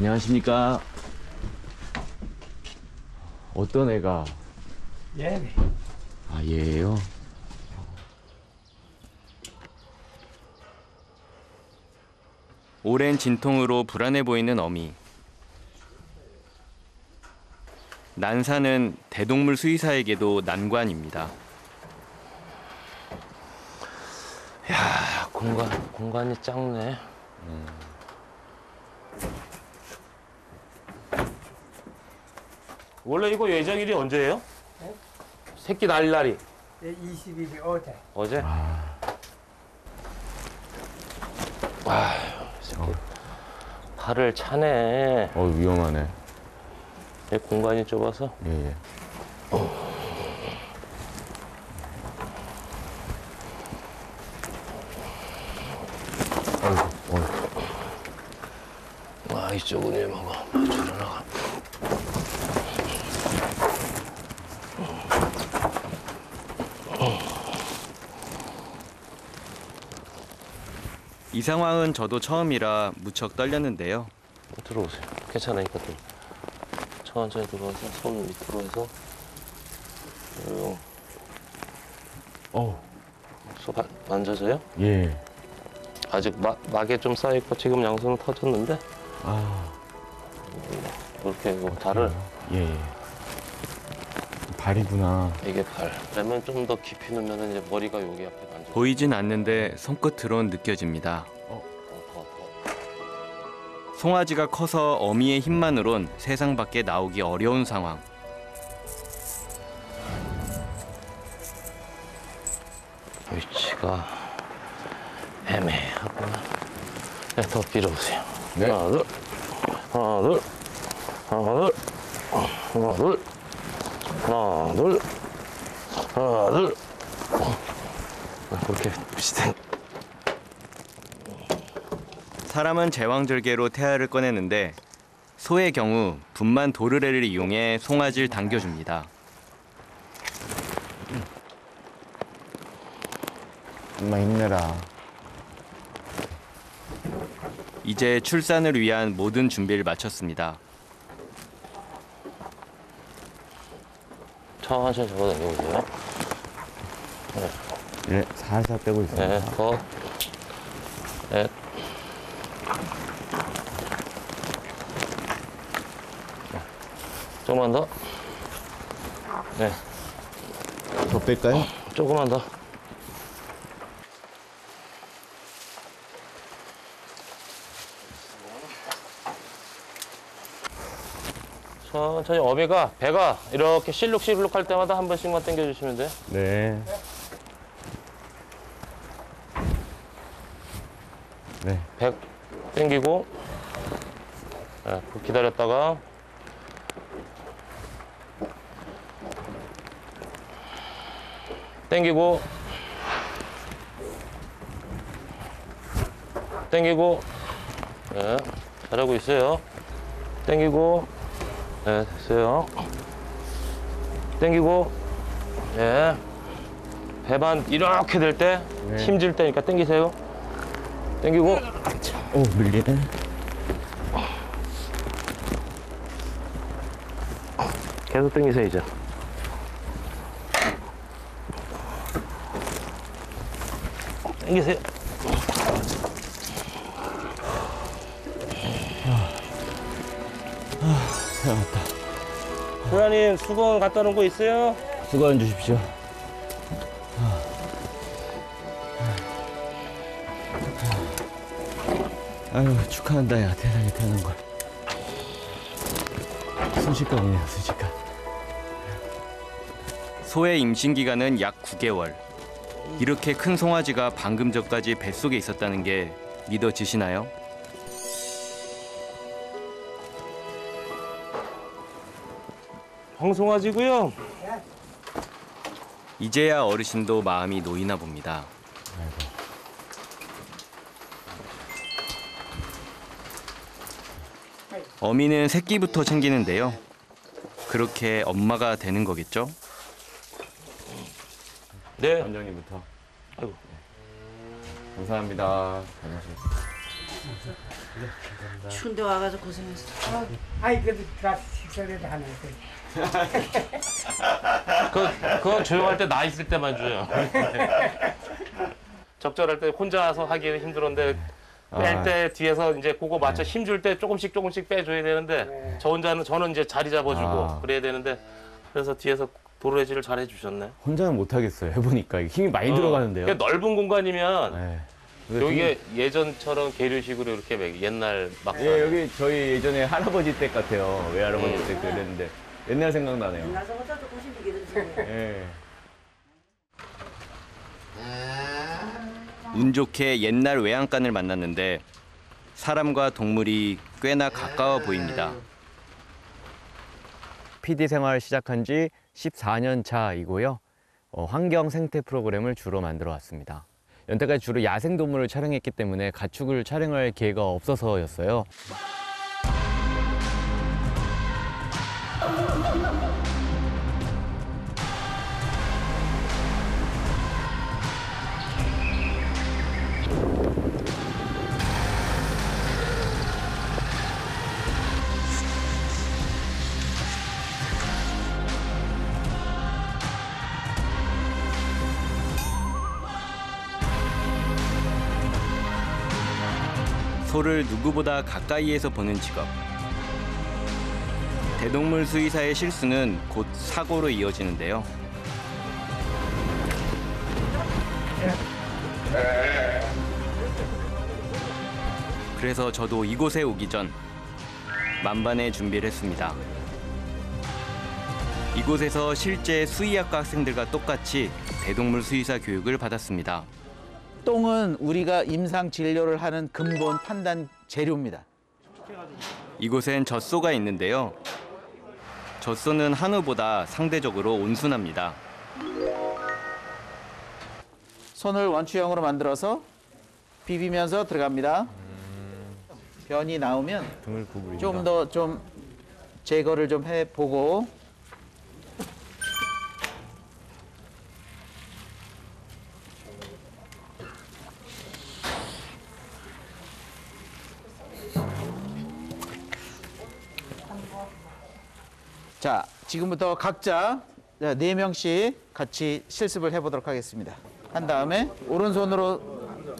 안녕하십니까. 어떤 애가? 얘네. 아, 얘예요? 오랜 진통으로 불안해 보이는 어미. 난산은 대동물 수의사에게도 난관입니다. 야, 공간이 작네. 원래 이거 예정일이 언제예요? 네? 새끼 날 날이. 네, 22일 어제. 어제? 아, 새끼 발을 차네. 위험하네. 공간이 좁아서. 예. 아이고. 와, 이쪽은 얘 먹어. 저리 나가. 이 상황은 저도 처음이라 무척 떨렸는데요. 들어오세요. 괜찮으니까 좀. 천천히 들어와서 손 밑으로 해서 소 만져져요? 예. 아직 막에 좀 쌓여있고 지금 양손은 터졌는데. 아, 이렇게 이거 발을. 예. 발이구나. 이게 발. 그러면 좀 더 깊이 넣으면 이제 머리가 여기 앞에 만져. 보이진 않는데 손끝으론 느껴집니다. 송아지가 커서 어미의 힘만으론 세상 밖에 나오기 어려운 상황. 위치가 애매하구나. 네, 더 빌어보세요. 네. 하나, 둘. 하나, 둘. 하나, 둘. 하나, 둘. 하나, 둘. 하나, 둘. 그렇게 비슷해. 사람은 제왕절개로 태아를 꺼내는데 소의 경우 분만 도르래를 이용해 송아지를 당겨줍니다. 엄마 힘내라. 이제 출산을 위한 모든 준비를 마쳤습니다. 천천히 접어당겨보세요. 네, 살살 빼고 있어요. 네, 네. 조금만 더. 네. 더 뺄까요? 조금만 더. 천천히 어미가 배가 이렇게 실룩실룩 할 때마다 한 번씩만 당겨주시면 돼요. 네. 네. 배 당기고. 네, 기다렸다가. 땡기고, 땡기고, 네, 잘하고 있어요. 땡기고, 네, 됐어요. 땡기고, 네. 배반 이렇게 될 때, 네. 힘줄 때니까 땡기세요. 땡기고, 오, 밀리네. 계속 땡기세요, 이제. 당기세요. 잘왔다. 소장님, 수건 갖다 놓은 거 있어요? 수건 주십시오. 아유, 축하한다, 야. 대단히 태어난 걸. 순식간이네요, 순식간. 소의 임신 기간은 약 9개월. 이렇게 큰 송아지가 방금 전까지 뱃속에 있었다는 게 믿어지시나요? 황송아지고요. 네. 이제야 어르신도 마음이 놓이나 봅니다. 아이고. 어미는 새끼부터 챙기는데요. 그렇게 엄마가 되는 거겠죠? 네. 원장님부터. 아이고. 감사합니다. 감사합니다. 추운데 와가서 고생했어. 어, 아이 그래도 식사를 다 하는데. 그건 조용할 때 나 있을 때만 줘요. 적절할 때 혼자서 하기는 힘들었는데 뺄 때 뒤에서 이제 그거 맞춰 힘줄 때 조금씩 빼줘야 되는데 네. 저는 이제 자리 잡아주고 그래야 되는데 그래서 뒤에서 도로해지를 잘 해주셨네. 혼자는 못 하겠어요. 해보니까 힘이 많이 들어가는데요. 그러니까 넓은 공간이면. 네. 여기 예전처럼 계류식으로 이렇게 막 옛날 막. 예, 여기 저희 예전에 할아버지 댁 같아요. 외할아버지 댁 그랬는데 옛날 생각나네요. 옛날서부터 조금씩 비기던데. 예. 운 좋게 옛날 외양간을 만났는데 사람과 동물이 꽤나 가까워 보입니다. PD 생활 시작한 지 14년 차이고요. 환경 생태 프로그램을 주로 만들어 왔습니다. 여태까지 주로 야생동물을 촬영했기 때문에 가축을 촬영할 기회가 없어서였어요. 소를 누구보다 가까이에서 보는 직업. 대동물 수의사의 실수는 곧 사고로 이어지는데요. 그래서 저도 이곳에 오기 전 만반의 준비를 했습니다. 이곳에서 실제 수의학과 학생들과 똑같이 대동물 수의사 교육을 받았습니다. 똥은 우리가 임상 진료를 하는 근본 판단 재료입니다. 이곳엔 젖소가 있는데요. 젖소는 한우보다 상대적으로 온순합니다. 손을 원추형으로 만들어서 비비면서 들어갑니다. 변이 나오면 좀 더 좀 제거를 좀 해보고. 자, 지금부터 각자 4명씩 같이 실습을 해보도록 하겠습니다. 한 다음에 오른손으로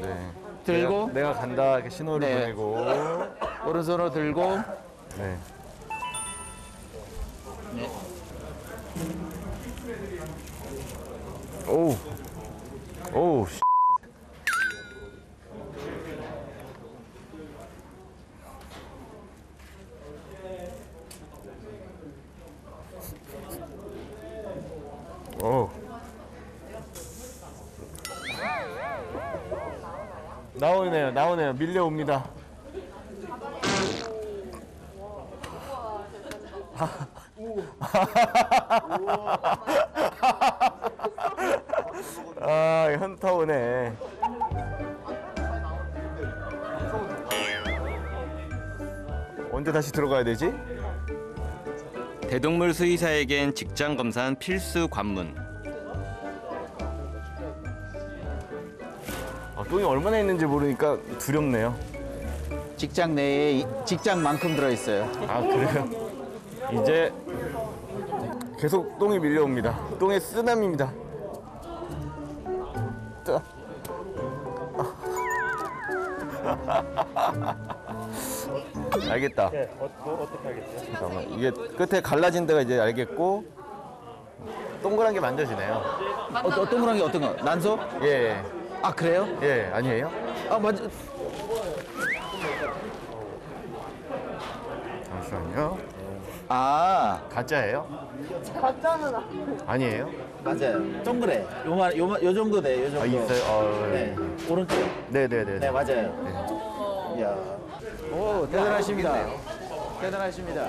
네. 들고 내가 간다 이렇게 신호를 네. 보내고 오른손으로 들고 네. 네. 오우 나오네요. 밀려옵니다. 아, 현타 오네. 언제 다시 들어가야 되지? 대동물 수의사에겐 직장 검사는 필수 관문. 똥이 얼마나 있는지 모르니까 두렵네요. 직장 내에 직장만큼 들어있어요. 아, 그래요? 이제 계속 똥이 밀려옵니다. 똥의 쓰나미입니다. 알겠다. 네, 어떻게 알겠어요? 잠깐만, 이게 끝에 갈라진 데가 이제 알겠고 동그란 게 만져지네요. 동그란 게 어떤 거? 난소? 예. 아, 그래요? 예, 아니에요? 아, 맞아. 잠시만요. 아, 가짜예요? 가짜는 아니에요? 맞아요. 동그래. 요 정도 돼요, 요 정도. 아, 있어요? 아, 네. 네. 오른쪽? 네네네. 네, 맞아요. 네. 이야. 오, 대단하십니다. 대단하십니다.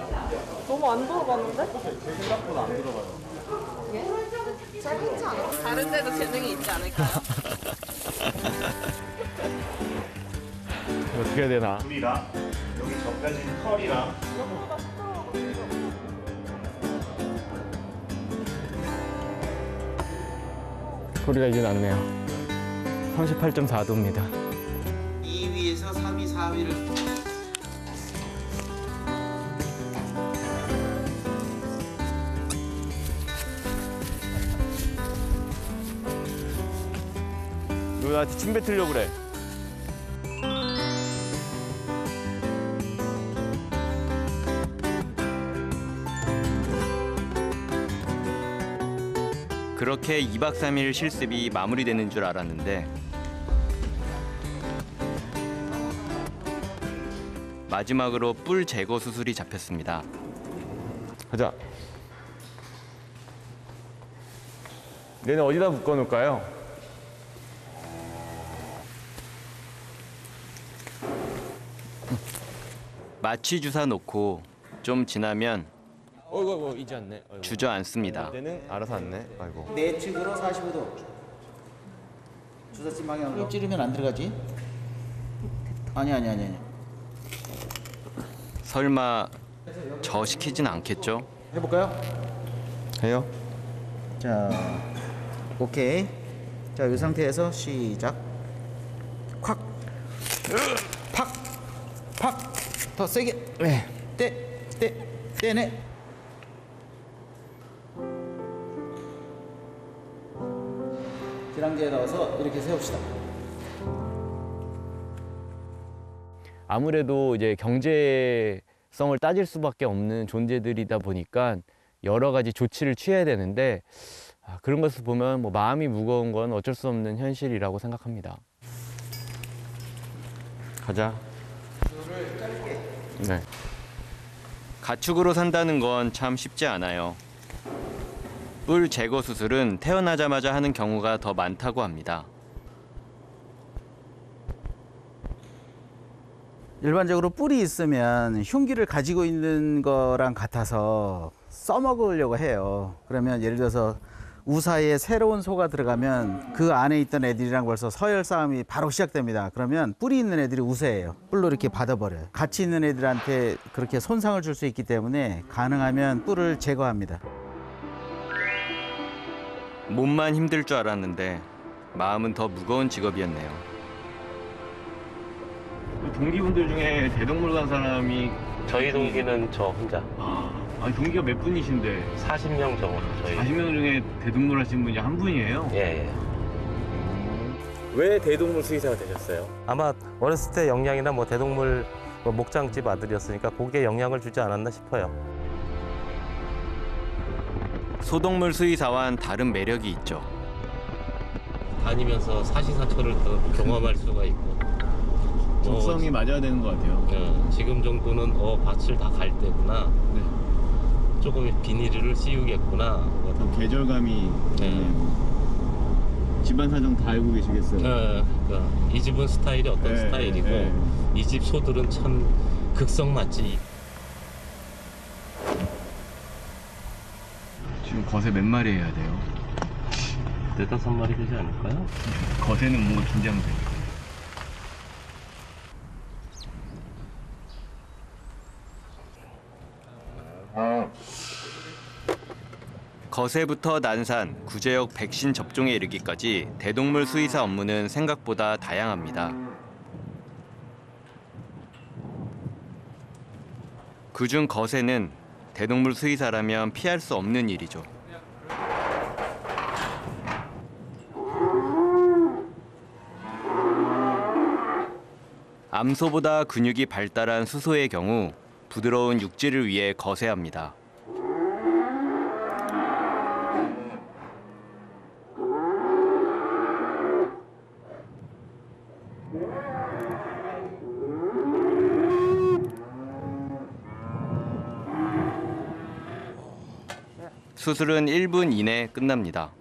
너무 안 들어봤는데? 생각보다 안 들어봐요. 예? 잘 괜찮아. 다른 데도 재능이 있지 않을까? 어떻게 해야 되나? 둘이랑 여기 저까지 털이랑 소리가 이제 났네요. 38.4도입니다. 2위에서 3위, 4위. 사위를 너 나한테 침 뱉으려고 그래. 그렇게 2박 3일 실습이 마무리되는 줄 알았는데 마지막으로 뿔 제거 수술이 잡혔습니다. 가자. 얘는 어디다 묶어놓을까요? 마취 주사 놓고 좀 지나면 어이구, 이제 앉네. 주저앉습니다. 얘는 알아서 앉네. 아이고. 내 측으로 45도. 주사침 방향으로. 쭉 찌르면 안 들어가지? 아니. 설마 저 시키진 않겠죠? 해볼까요? 해요. 자, 오케이. 자, 이 상태에서 시작. 콱, 팍, 팍. 더 세게. 네. 떼네. 계량기에 넣어서 이렇게 세웁시다. 아무래도 이제 경제성을 따질 수밖에 없는 존재들이다 보니까 여러 가지 조치를 취해야 되는데 그런 것을 보면 뭐 마음이 무거운 건 어쩔 수 없는 현실이라고 생각합니다. 가자. 네. 가축으로 산다는 건 참 쉽지 않아요. 뿔 제거 수술은 태어나자마자 하는 경우가 더 많다고 합니다. 일반적으로 뿔이 있으면 흉기를 가지고 있는 거랑 같아서 써먹으려고 해요. 그러면 예를 들어서 우사에 새로운 소가 들어가면 그 안에 있던 애들이랑 벌써 서열 싸움이 바로 시작됩니다. 그러면 뿔이 있는 애들이 우세해요. 뿔로 이렇게 받아버려요. 같이 있는 애들한테 그렇게 손상을 줄 수 있기 때문에 가능하면 뿔을 제거합니다. 몸만 힘들 줄 알았는데 마음은 더 무거운 직업이었네요. 동기분들 중에 대동물 간 사람이 저희 동기는 저 혼자. 아니 동기가 몇 분이신데? 40명 정도. 저희 40명 중에 대동물 하신 분이 한 분이에요? 예. 왜 대동물 수의사가 되셨어요? 아마 어렸을 때 영양이나 뭐 대동물 뭐 목장집 아들이었으니까 거기에 영향을 주지 않았나 싶어요. 소동물 수의사와는 다른 매력이 있죠. 다니면서 사시사철을 더 경험할 수가 있고 적성이 맞아야 되는 것 같아요. 네, 지금 정도는 밭을 다 갈 때구나. 네. 조금 비닐을 씌우겠구나. 계절감이. 네. 네. 집안 사정 다 알고 계시겠어요. 네, 그러니까 이 집은 스타일이 어떤 스타일이고 이 집 소들은 참 극성 맞지. 거세 몇 마리 해야 돼요? 4~5마리 되지 않을까요? 거세는 뭔가 긴장돼요. 거세부터 난산, 구제역 백신 접종에 이르기까지 대동물 수의사 업무는 생각보다 다양합니다. 그중 거세는 대동물 수의사라면 피할 수 없는 일이죠. 암소보다 근육이 발달한 수소의 경우 부드러운 육질을 위해 거세합니다. 수술은 1분 이내에 끝납니다.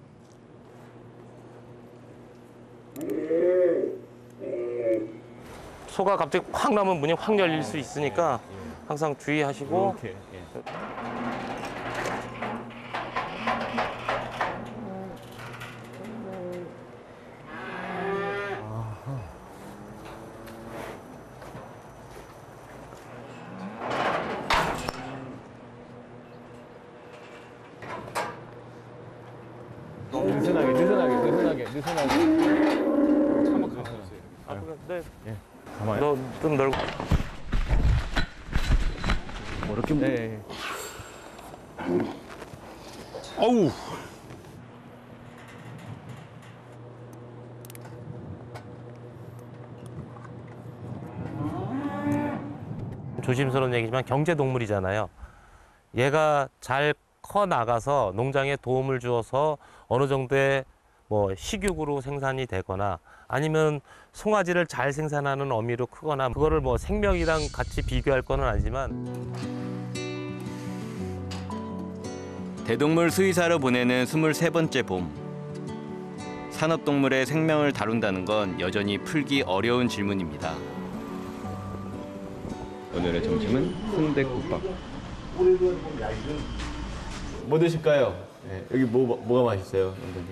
소가 갑자기 확 나면 문이 확 열릴 수 있으니까 항상 주의하시고. 느슨하게. 네. 너 좀 넓고. 어렵게 네. 어우. 조심스러운 얘기지만 경제동물이잖아요. 얘가 잘 커 나가서 농장에 도움을 주어서 어느 정도의 뭐 식육으로 생산이 되거나 아니면 송아지를 잘 생산하는 어미로 크거나 그거를 뭐 생명이랑 같이 비교할 건 아니지만 대동물 수의사로 보내는 23번째 봄. 산업동물의 생명을 다룬다는 건 여전히 풀기 어려운 질문입니다. 오늘의 점심은 순댓국밥. 뭐 드실까요? 네. 여기 뭐가 맛있어요, 선생님?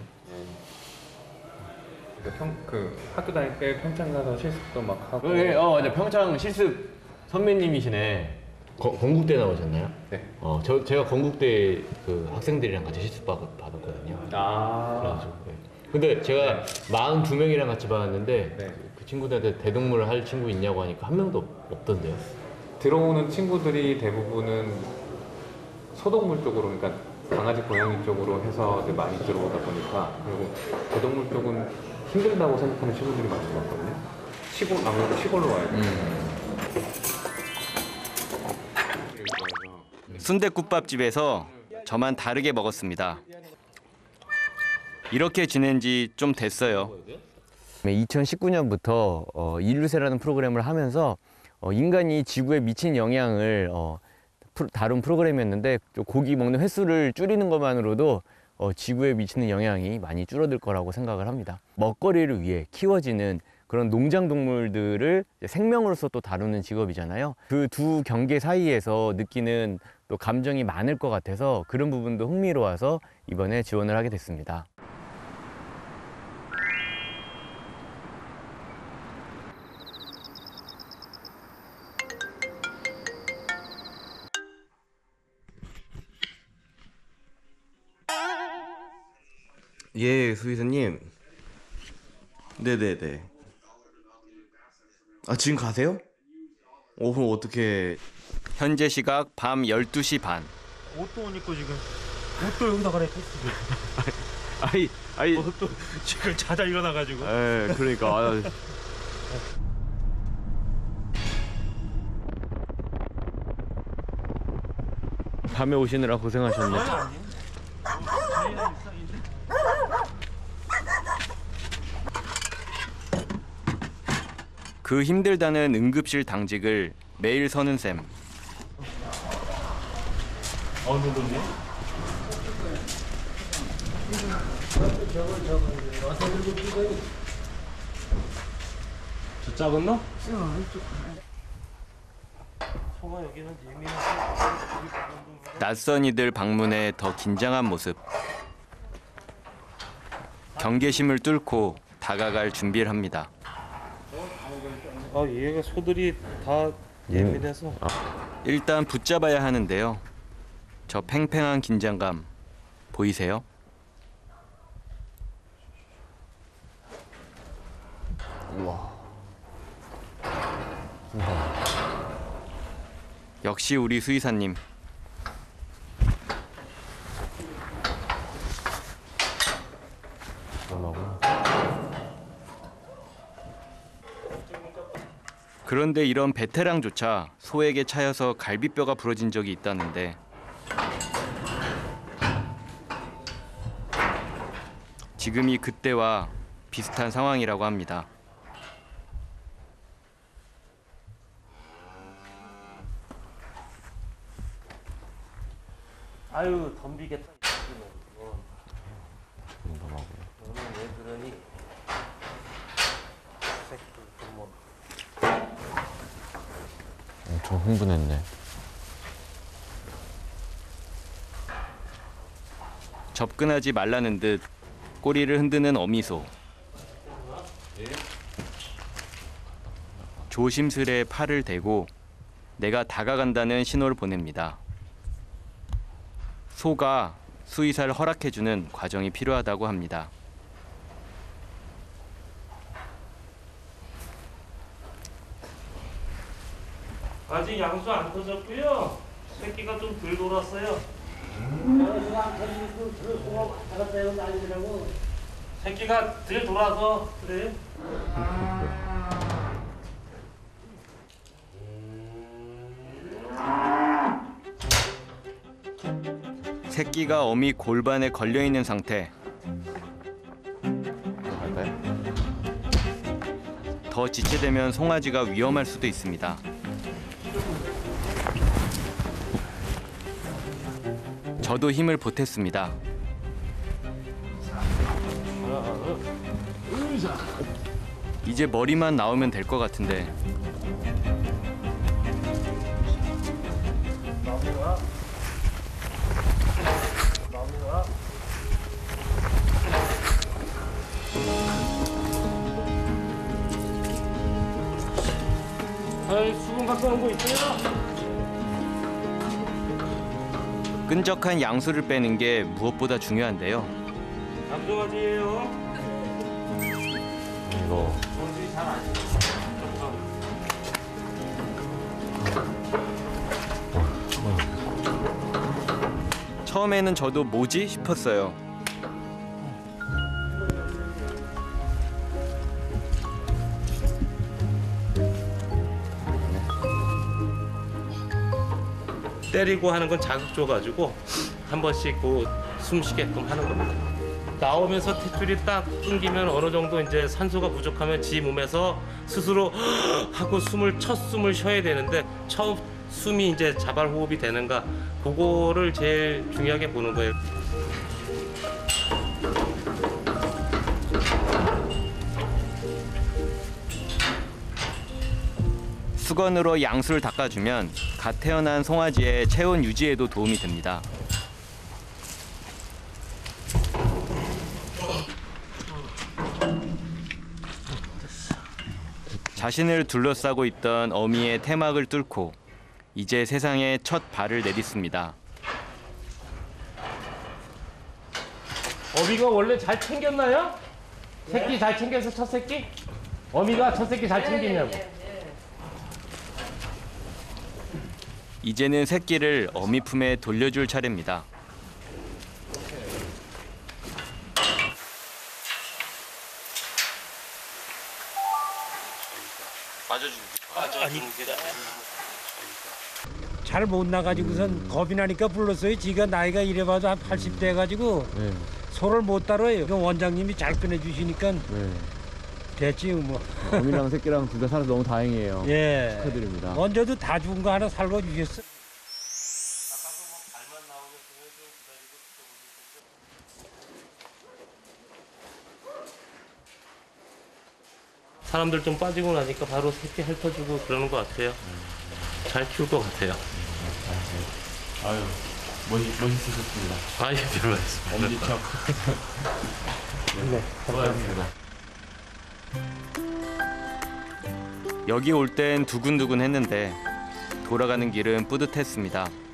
네. 그 학교 다닐 때 평창 가서 실습도 막 하고. 네, 맞아. 평창 실습 선배님이시네. 건국대 나오셨나요? 네. 제가 건국대 그 학생들이랑 같이 실습 받았거든요. 아. 그래가지고. 네. 근데 제가 42명이랑 같이 받았는데 네. 그 친구들한테 대동물을 할 친구 있냐고 하니까 한 명도 없던데요. 들어오는 친구들이 대부분은 소동물 쪽으로, 그러니까 강아지, 고양이 쪽으로 해서 이제 많이 들어오다 보니까, 그리고 대동물 쪽은 힘들다고 생각하는 친구들이 많이 왔거든요. 시골, 아무래도 시골로 와야 돼요. 순댓국밥집에서 저만 다르게 먹었습니다. 이렇게 지낸 지 좀 됐어요. 2019년부터 인류새라는 프로그램을 하면서 인간이 지구에 미친 영향을 다룬 프로그램이었는데, 고기 먹는 횟수를 줄이는 것만으로도 지구에 미치는 영향이 많이 줄어들 거라고 생각을 합니다. 먹거리를 위해 키워지는 그런 농장 동물들을 생명으로서 또 다루는 직업이잖아요. 그 두 경계 사이에서 느끼는 또 감정이 많을 것 같아서 그런 부분도 흥미로워서 이번에 지원을 하게 됐습니다. 예, 수의사님. 네네네. 아, 지금 가세요? 오, 그럼 어떻게... 현재 시각 밤 12시 반. 옷도 못 입고 지금 옷도 여기다 갈아입혔어. 아이 옷도 지금 자다 일어나가지고. 에, 그러니까. 밤에 오시느라 고생하셨네. 그 힘들다는 응급실 당직을 매일 서는 셈. 저 작은 놈? 낯선 이들 방문에 더 긴장한 모습. 경계심을 뚫고 다가갈 준비를 합니다. 얘가 소들이 다 예민해서. 일단 붙잡아야 하는데요. 저 팽팽한 긴장감 보이세요? 우와. 역시 우리 수의사님. 그런데 이런 베테랑조차 소에게 차여서 갈비뼈가 부러진 적이 있다는데, 지금이 그때와 비슷한 상황이라고 합니다. 아유, 덤비겠다. 엄청 흥분했네. 접근하지 말라는 듯 꼬리를 흔드는 어미소. 조심스레 팔을 대고 내가 다가간다는 신호를 보냅니다. 소가 수의사를 허락해주는 과정이 필요하다고 합니다. 아직 양수 안 터졌고요. 새끼가 좀 덜 돌았어요. 새끼가 덜 돌아서 그래. 새끼가 어미 골반에 걸려 있는 상태. 더 지체되면 송아지가 위험할 수도 있습니다. 저도 힘을 보탰습니다. 이제 머리만 나오면 될 것 같은데. 수분 갖고 오는 거 있어요? 끈적한 양수를 빼는 게 무엇보다 중요한데요. 양수가지예요. 이거. 뭔지 잘 안 돼. 처음에는 저도 뭐지 싶었어요. 때리고 하는 건 자극 줘가지고 한 번씩 숨 쉬게끔 하는 겁니다. 나오면서 탯줄이 딱 끊기면 어느 정도 이제 산소가 부족하면 지 몸에서 스스로 하고 첫 숨을 쉬어야 되는데 첫 숨이 이제 자발 호흡이 되는가 그거를 제일 중요하게 보는 거예요. 수건으로 양수를 닦아주면 갓 태어난 송아지의 체온 유지에도 도움이 됩니다. 자신을 둘러싸고 있던 어미의 태막을 뚫고 이제 세상에 첫 발을 내딛습니다. 어미가 원래 잘 챙겼나요? 새끼 잘 챙겨서 첫 새끼? 어미가 첫 새끼 잘 챙겼냐고. 이제는 새끼를 어미 품에 돌려줄 차례입니다. 맞아주는 게 잘 못 나가지고선 겁이 나니까 불렀어요. 지가 나이가 이래봐도 한 80대 해가지고 네. 소를 못 따라요. 원장님이 잘 꺼내주시니까 네. 됐지 뭐. 어미랑 새끼랑 둘 다 살아서 너무 다행이에요. 예. 축하드립니다. 먼저도 다 죽은 거 하나 살고 주셨어. 사람들 좀 빠지고 나니까 바로 새끼 핥아주고 그러는 것 같아요. 잘 키울 것 같아요. 아유, 멋있으셨습니다. 아유, 별 말씀. 엄지척. 네, 감사합니다. 여기 올 땐 두근두근 했는데 돌아가는 길은 뿌듯했습니다.